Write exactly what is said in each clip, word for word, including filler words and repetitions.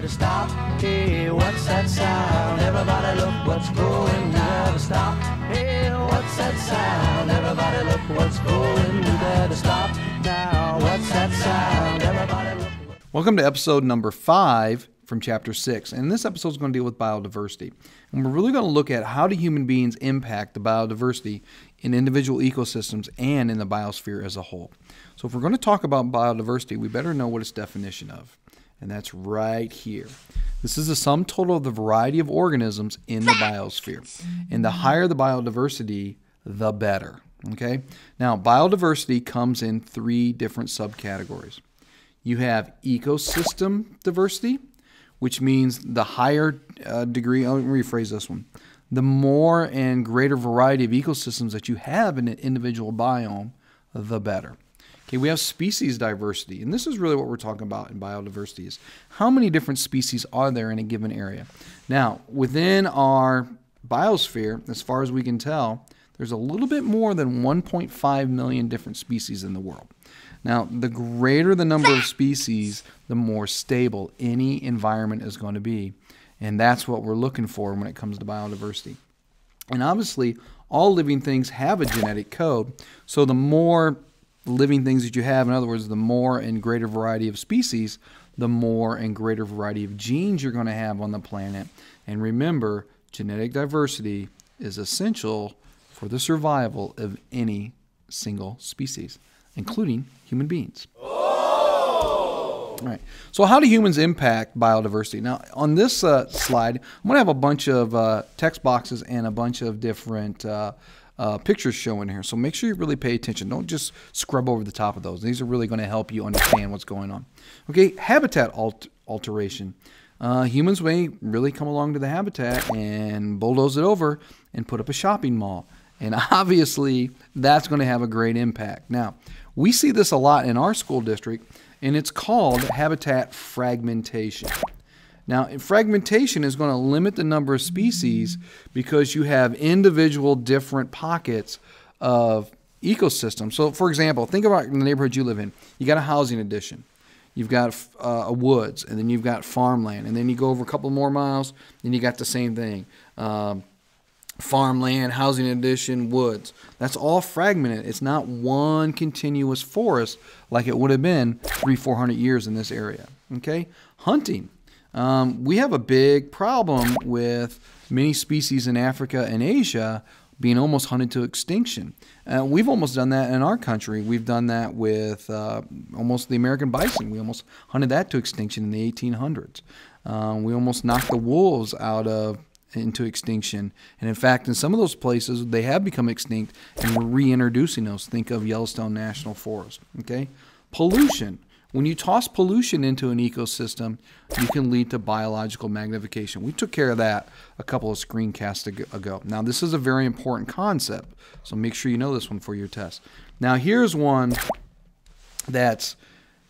never stop. Hey, what's that sound? Everybody look what's going, never stop. Hey, what's that sound? Everybody look what's going, never stop. Now, what's that sound? Everybody look. Welcome to episode number five from chapter six. And this episode is going to deal with biodiversity. And we're really going to look at how do human beings impact the biodiversity in individual ecosystems and in the biosphere as a whole. So if we're going to talk about biodiversity, we better know what its definition of. And that's right here. This is the sum total of the variety of organisms in the biosphere. And the higher the biodiversity, the better. Okay? Now, biodiversity comes in three different subcategories. You have ecosystem diversity, which means the higher uh, degree, I'll rephrase this one, the more and greater variety of ecosystems that you have in an individual biome, the better. Okay, we have species diversity, and this is really what we're talking about in biodiversity is how many different species are there in a given area. Now, within our biosphere, as far as we can tell, there's a little bit more than one point five million different species in the world. Now, the greater the number of species, the more stable any environment is going to be. And that's what we're looking for when it comes to biodiversity. And obviously, all living things have a genetic code. So the more living things that you have, in other words, the more and greater variety of species, the more and greater variety of genes you're going to have on the planet. And remember, genetic diversity is essential for the survival of any single species, including human beings. Oh! All right. So how do humans impact biodiversity? Now, on this uh, slide, I'm going to have a bunch of uh, text boxes and a bunch of different uh, uh, pictures showing here. So make sure you really pay attention. Don't just scrub over the top of those. These are really going to help you understand what's going on. Okay, habitat alt alteration. Uh, humans may really come along to the habitat and bulldoze it over and put up a shopping mall. And obviously, that's going to have a great impact. Now, we see this a lot in our school district, and it's called habitat fragmentation. Now, fragmentation is going to limit the number of species because you have individual different pockets of ecosystems. So, for example, think about the neighborhood you live in. You got a housing addition. You've got uh, a woods, and then you've got farmland, and then you go over a couple more miles, and you got the same thing. Um, farmland, housing addition, woods. That's all fragmented. It's not one continuous forest like it would have been three, four hundred years in this area. Okay? Hunting. Um, we have a big problem with many species in Africa and Asia being almost hunted to extinction. Uh, we've almost done that in our country. We've done that with uh, almost the American bison. We almost hunted that to extinction in the eighteen hundreds. Uh, we almost knocked the wolves out of into extinction. And in fact, in some of those places, they have become extinct and we're reintroducing those. Think of Yellowstone National Forest. Okay? Pollution. When you toss pollution into an ecosystem, you can lead to biological magnification. We took care of that a couple of screencasts ago. Now, this is a very important concept, so make sure you know this one for your test. Now, here's one that's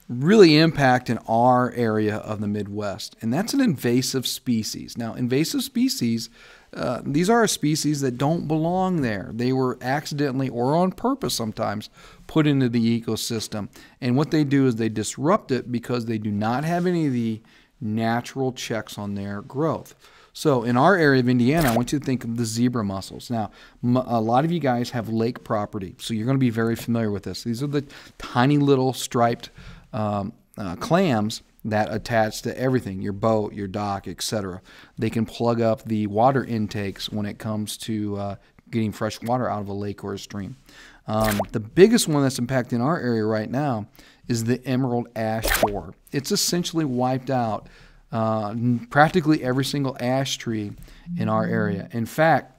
really impacting our area of the Midwest, and that's an invasive species. Now, invasive species, uh, these are species that don't belong there. They were accidentally or on purpose sometimes put into the ecosystem. And what they do is they disrupt it because they do not have any of the natural checks on their growth. So in our area of Indiana, I want you to think of the zebra mussels. Now, m a lot of you guys have lake property, so you're going to be very familiar with this. These are the tiny little striped um, uh, clams that attach to everything, your boat, your dock, et cetera. They can plug up the water intakes when it comes to uh, getting fresh water out of a lake or a stream. Um, the biggest one that's impacting our area right now is the Emerald Ash Borer. It's essentially wiped out uh, practically every single ash tree in our area. In fact,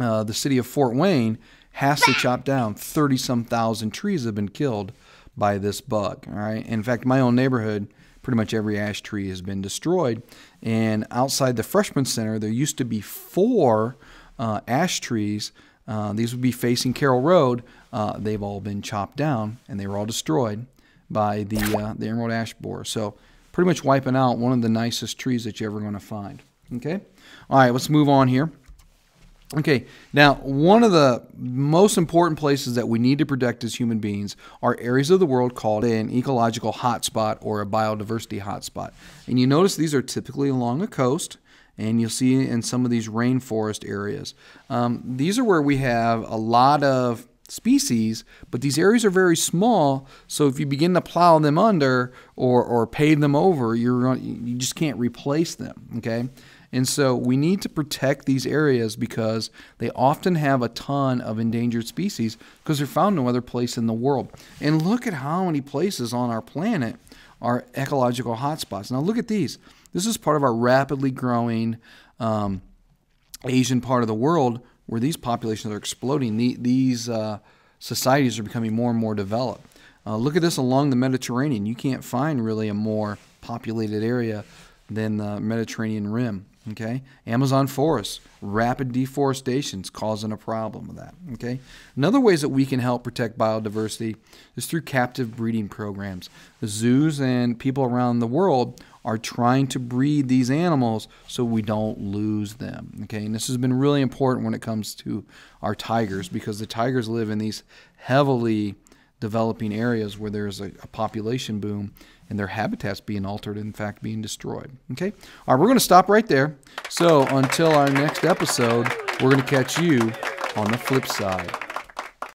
uh, the city of Fort Wayne has to chop down thirty some thousand trees have been killed by this bug. All right. In fact, my own neighborhood, pretty much every ash tree has been destroyed. And outside the freshman center, there used to be four uh, ash trees. Uh, these would be facing Carroll Road. Uh, they've all been chopped down, and they were all destroyed by the, uh, the Emerald Ash Borer. So pretty much wiping out one of the nicest trees that you're ever going to find. Okay? All right, let's move on here. Okay, now one of the most important places that we need to protect as human beings are areas of the world called an ecological hotspot or a biodiversity hotspot. And you notice these are typically along a coast, and you'll see in some of these rainforest areas. Um, these are where we have a lot of species, but these areas are very small, so if you begin to plow them under or, or pave them over, you're, you just can't replace them, okay? And so we need to protect these areas because they often have a ton of endangered species because they're found no other place in the world. And look at how many places on our planet are ecological hotspots. Now look at these. This is part of our rapidly growing um, Asian part of the world where these populations are exploding. The, these uh, societies are becoming more and more developed. Uh, look at this along the Mediterranean. You can't find really a more populated area than the Mediterranean rim. Okay, Amazon forests, rapid deforestation is causing a problem with that. Okay, another ways that we can help protect biodiversity is through captive breeding programs. The zoos and people around the world are trying to breed these animals so we don't lose them. Okay, and this has been really important when it comes to our tigers because the tigers live in these heavily developing areas where there's a, a population boom and their habitats being altered, in fact, being destroyed. Okay? All right, we're going to stop right there. So until our next episode, we're going to catch you on the flip side.